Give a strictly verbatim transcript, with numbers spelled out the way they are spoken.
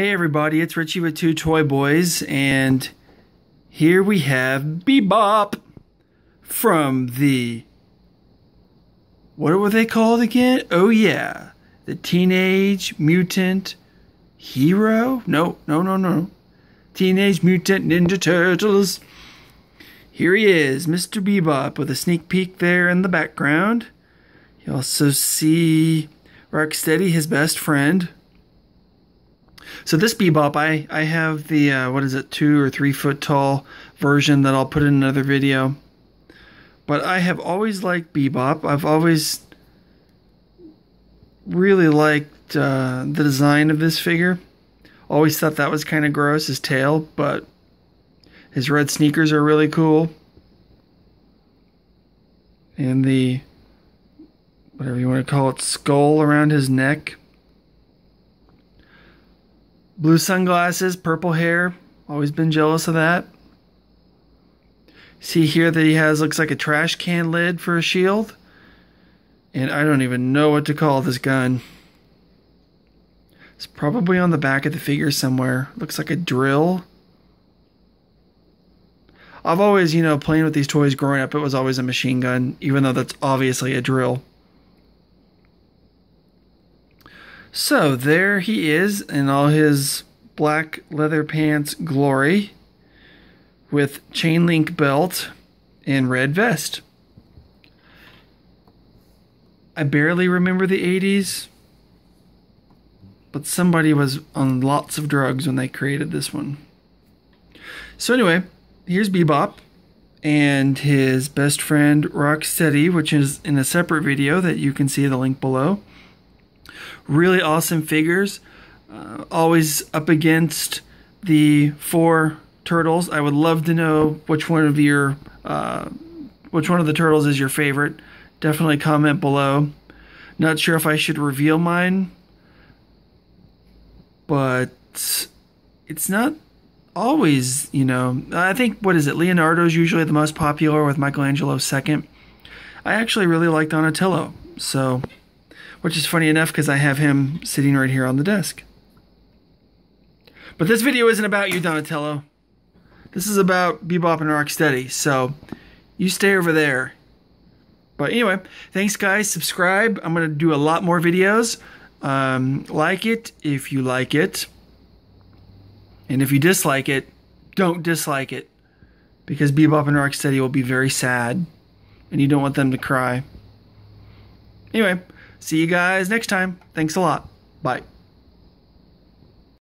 Hey everybody, it's Richie with Two Toy Boys, and here we have Bebop from the, what were they called again? Oh yeah, the Teenage Mutant Hero? No, no, no, no. Teenage Mutant Ninja Turtles. Here he is, Mister Bebop, with a sneak peek there in the background. You also see Rocksteady, his best friend. So this Bebop, I, I have the, uh, what is it, two or three foot tall version that I'll put in another video. But I have always liked Bebop. I've always really liked uh, the design of this figure. Always thought that was kind of gross, his tail, but his red sneakers are really cool. And the, whatever you want to call it, skull around his neck. Blue sunglasses, purple hair. Always been jealous of that. See here that he has, looks like a trash can lid for a shield. And I don't even know what to call this gun. It's probably on the back of the figure somewhere. Looks like a drill. I've always, you know, playing with these toys growing up, it was always a machine gun, even though that's obviously a drill. So there he is in all his black leather pants glory with chain link belt and red vest. I barely remember the eighties, but somebody was on lots of drugs when they created this one. So anyway, here's Bebop and his best friend Rocksteady, which is in a separate video that you can see the link below. Really awesome figures, uh, always up against the four turtles. I would love to know which one of your uh, which one of the turtles is your favorite. Definitely comment below. Not sure if I should reveal mine, but it's not always, you know, I think, what is it, Leonardo's usually the most popular, with Michelangelo second. I actually really like Donatello, so, which is funny enough because I have him sitting right here on the desk. But this video isn't about you, Donatello. This is about Bebop and Rocksteady, so you stay over there. But anyway, thanks guys, subscribe. I'm going to do a lot more videos. Um, like it if you like it. And if you dislike it, don't dislike it. Because Bebop and Rocksteady will be very sad. And you don't want them to cry. Anyway. See you guys next time. Thanks a lot. Bye.